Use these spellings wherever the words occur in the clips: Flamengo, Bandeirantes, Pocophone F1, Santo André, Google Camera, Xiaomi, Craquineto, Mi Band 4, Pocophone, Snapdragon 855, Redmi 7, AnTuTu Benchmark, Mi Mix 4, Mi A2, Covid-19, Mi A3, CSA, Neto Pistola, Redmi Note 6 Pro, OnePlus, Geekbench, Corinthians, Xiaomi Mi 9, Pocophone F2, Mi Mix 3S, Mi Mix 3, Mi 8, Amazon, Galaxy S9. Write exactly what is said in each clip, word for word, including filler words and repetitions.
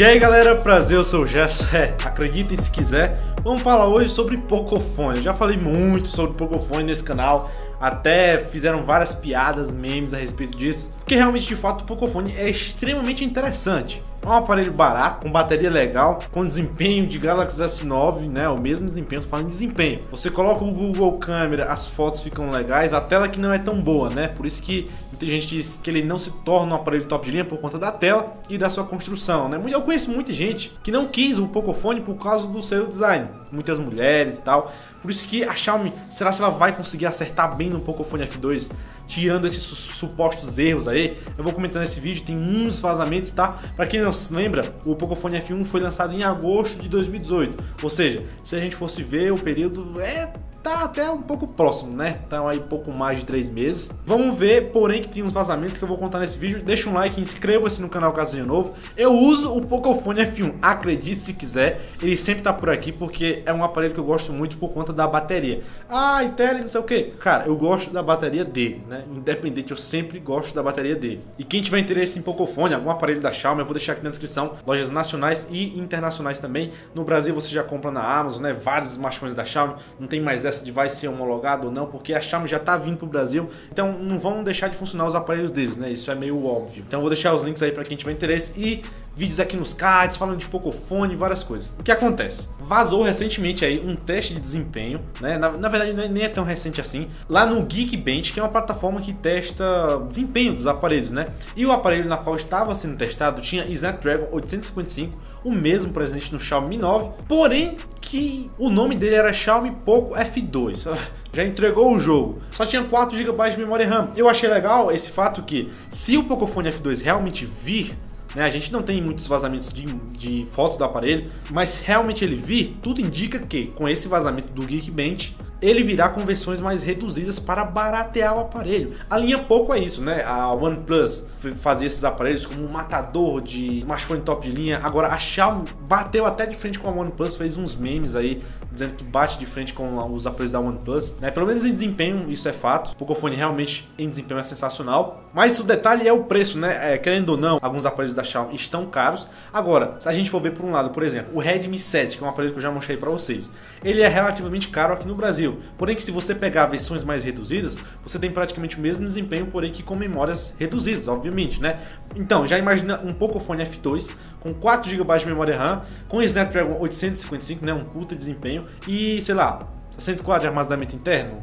E aí galera, prazer, eu sou o Gerson, é, acreditem se quiser, vamos falar hoje sobre Pocophone. Eu já falei muito sobre Pocophone nesse canal, até fizeram várias piadas, memes a respeito disso, porque realmente de fato o Pocophone é extremamente interessante. É um aparelho barato, com bateria legal, com desempenho de Galaxy S nove, né? O mesmo desempenho, tô falando de desempenho. Você coloca o Google Camera, as fotos ficam legais, a tela que não é tão boa, né? Por isso que muita gente diz que ele não se torna um aparelho top de linha por conta da tela e da sua construção, né? Eu conheço muita gente que não quis o Pocophone por causa do seu design. Muitas mulheres e tal. Por isso que a Xiaomi, será que ela vai conseguir acertar bem no Pocophone F dois? Tirando esses su supostos erros aí, eu vou comentar nesse vídeo, tem uns vazamentos, tá? Pra quem não se lembra, o Pocophone F um foi lançado em agosto de dois mil e dezoito. Ou seja, se a gente fosse ver, o período é... tá até um pouco próximo, né? Então aí pouco mais de três meses. Vamos ver, porém, que tem uns vazamentos que eu vou contar nesse vídeo. Deixa um like, inscreva-se no canal caso seja novo. Eu uso o Pocophone F um, acredite se quiser. Ele sempre tá por aqui porque é um aparelho que eu gosto muito por conta da bateria. Ah, e tela e não sei o que. Cara, eu gosto da bateria dele, né? Independente, eu sempre gosto da bateria dele. E quem tiver interesse em Pocophone, algum aparelho da Xiaomi, eu vou deixar aqui na descrição. Lojas nacionais e internacionais também. No Brasil você já compra na Amazon, né? Vários smartphones da Xiaomi. Não tem mais essa de vai ser homologado ou não, porque a Xiaomi já tá vindo pro Brasil, então não vão deixar de funcionar os aparelhos deles, né? Isso é meio óbvio. Então eu vou deixar os links aí para quem tiver interesse e vídeos aqui nos cards falando de Pocophone, várias coisas. O que acontece? Vazou recentemente aí um teste de desempenho, né? Na, na verdade nem é tão recente assim, lá no Geekbench, que é uma plataforma que testa desempenho dos aparelhos, né? E o aparelho na qual estava sendo testado tinha Snapdragon oitocentos e cinquenta e cinco, o mesmo presente no Xiaomi Mi nove, porém que o nome dele era Xiaomi Poco F dois, já entregou o jogo. Só tinha quatro gigas de memória RAM. Eu achei legal esse fato que, se o Pocophone F dois realmente vir, né, a gente não tem muitos vazamentos de, de fotos do aparelho, mas realmente ele vir, tudo indica que, com esse vazamento do Geekbench, ele virá com versões mais reduzidas para baratear o aparelho. A linha Poco é isso, né? A OnePlus fazia esses aparelhos como um matador de smartphone top de linha. Agora a Xiaomi bateu até de frente com a OnePlus, fez uns memes aí dizendo que bate de frente com os aparelhos da OnePlus, né? Pelo menos em desempenho, isso é fato. O Pocophone realmente em desempenho é sensacional. Mas o detalhe é o preço, né? É, querendo ou não, alguns aparelhos da Xiaomi estão caros. Agora, se a gente for ver por um lado, por exemplo, o Redmi sete, que é um aparelho que eu já mostrei para vocês, ele é relativamente caro aqui no Brasil. Porém que, se você pegar versões mais reduzidas, você tem praticamente o mesmo desempenho, porém que com memórias reduzidas, obviamente, né? Então, já imagina um Pocophone F dois com quatro gigas de memória RAM, com Snapdragon oitocentos e cinquenta e cinco, né? Um puta desempenho, e sei lá, sessenta e quatro de armazenamento interno,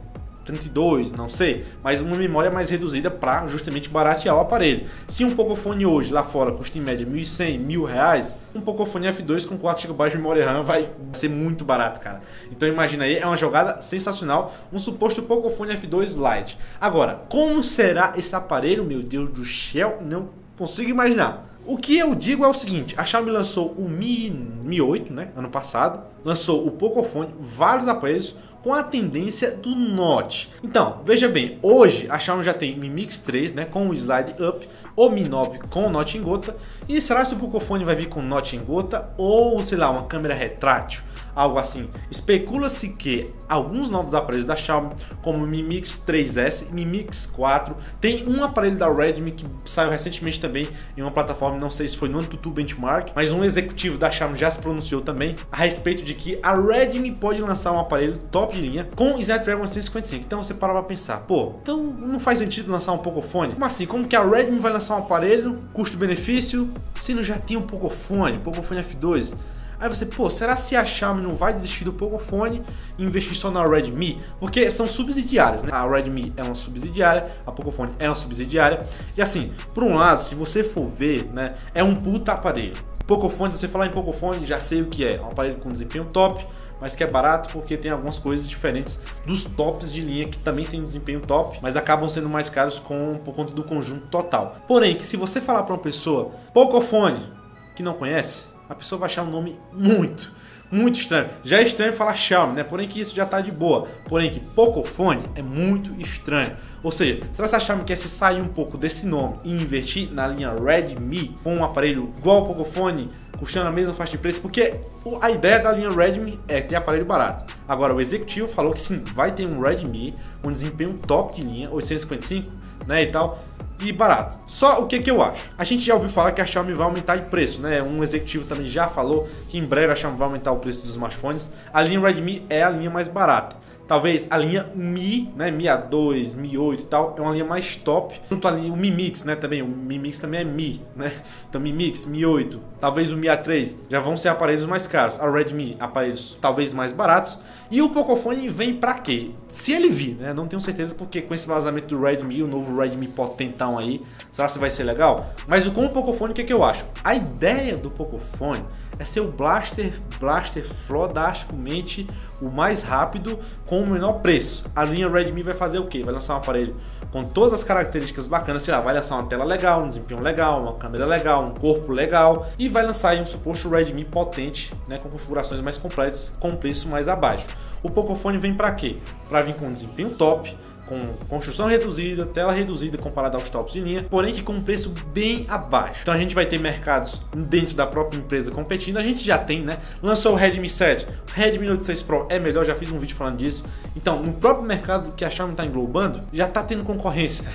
trinta e dois, não sei, mas uma memória mais reduzida para justamente baratear o aparelho. Se um Pocophone hoje lá fora custa em média mil e cem, mil reais, um Pocophone F dois com quatro gigas de memória RAM vai ser muito barato, cara. Então imagina aí, é uma jogada sensacional, um suposto Pocophone F dois Lite. Agora, como será esse aparelho? Meu Deus do céu, não consigo imaginar. O que eu digo é o seguinte, a Xiaomi lançou o Mi, Mi oito, né, ano passado, lançou o Pocophone, vários aparelhos com a tendência do Note. Então, veja bem, hoje a Xiaomi já tem Mi Mix três, né, com o Slide Up, o Mi nove com o Note em gota, e será que o Pocophone vai vir com o Note em gota ou, sei lá, uma câmera retrátil? Algo assim. Especula-se que alguns novos aparelhos da Xiaomi, como o Mi Mix três S, Mi Mix quatro, tem um aparelho da Redmi que saiu recentemente também em uma plataforma, não sei se foi no AnTuTu Benchmark, mas um executivo da Xiaomi já se pronunciou também a respeito de que a Redmi pode lançar um aparelho top de linha com Snapdragon oitocentos e cinquenta e cinco. Então você para pra pensar, pô, então não faz sentido lançar um Pocophone? Como assim? Como que a Redmi vai lançar um aparelho custo-benefício se não já tinha um Pocophone, Pocophone F dois? Aí você, pô, será que a Xiaomi não vai desistir do Pocophone e investir só na Redmi? Porque são subsidiárias, né? A Redmi é uma subsidiária, a Pocophone é uma subsidiária. E assim, por um lado, se você for ver, né, é um puta aparelho. Pocophone, se você falar em Pocophone, já sei o que é. É um aparelho com desempenho top, mas que é barato porque tem algumas coisas diferentes dos tops de linha que também tem desempenho top, mas acabam sendo mais caros com, por conta do conjunto total. Porém, que se você falar para uma pessoa Pocophone que não conhece, a pessoa vai achar um nome muito, muito estranho. Já é estranho falar Xiaomi, né? Porém que isso já tá de boa. Porém que Pocophone é muito estranho. Ou seja, será que a Xiaomi quer se sair um pouco desse nome e investir na linha Redmi com um aparelho igual ao Pocophone, custando a mesma faixa de preço? Porque a ideia da linha Redmi é ter aparelho barato. Agora, o executivo falou que sim, vai ter um Redmi com desempenho top de linha, oitocentos e cinquenta e cinco, né, e tal. e barato. Só o que que eu acho? A gente já ouviu falar que a Xiaomi vai aumentar de preço, né? Um executivo também já falou que em breve a Xiaomi vai aumentar o preço dos smartphones. A linha Redmi é a linha mais barata. Talvez a linha Mi, né, Mi A dois, Mi oito e tal, é uma linha mais top. Junto ali o Mi Mix, né, também, o Mi Mix também é Mi, né? Então Mi Mix, Mi oito, talvez o Mi A três, já vão ser aparelhos mais caros. A Redmi, aparelhos talvez mais baratos. E o Pocophone vem pra quê? Se ele vir, né? Não tenho certeza, porque com esse vazamento do Redmi, o novo Redmi potentão aí, será que vai ser legal? Mas com o Pocophone, o que é que eu acho? A ideia do Pocophone é ser o blaster, blaster flodasticamente o mais rápido, com o menor preço. A linha Redmi vai fazer o quê? Vai lançar um aparelho com todas as características bacanas, sei lá, vai lançar uma tela legal, um desempenho legal, uma câmera legal, um corpo legal, e vai lançar aí um suposto Redmi potente, né, com configurações mais completas, com preço mais abaixo. O Pocophone vem para quê? Para vir com desempenho top, com construção reduzida, tela reduzida comparada aos tops de linha, porém que com um preço bem abaixo. Então a gente vai ter mercados dentro da própria empresa competindo, a gente já tem, né? Lançou o Redmi sete, o Redmi Note seis Pro é melhor, já fiz um vídeo falando disso. Então, no próprio mercado que a Xiaomi está englobando, já tá tendo concorrência.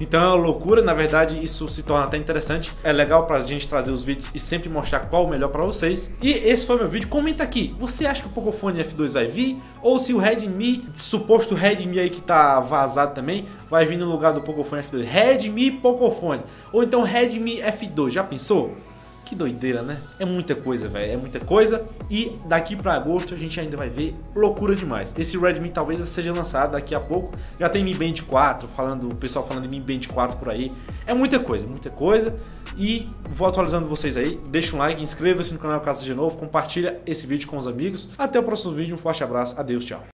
Então é uma loucura, na verdade isso se torna até interessante. É legal pra gente trazer os vídeos e sempre mostrar qual o melhor para vocês. E esse foi meu vídeo, comenta aqui, você acha que o Pocophone F dois vai vir? Ou se o Redmi, suposto Redmi aí que tá vazado também, vai vir no lugar do Pocophone F dois, Redmi Pocophone, ou então Redmi F dois, já pensou? Que doideira, né? É muita coisa, velho, é muita coisa, e daqui para agosto a gente ainda vai ver loucura demais. Esse Redmi talvez seja lançado daqui a pouco, já tem Mi Band quatro, falando, o pessoal falando de Mi Band quatro por aí, é muita coisa, muita coisa, e vou atualizando vocês aí, deixa um like, inscreva-se no canal caso seja novo, compartilha esse vídeo com os amigos, até o próximo vídeo, um forte abraço, adeus, tchau.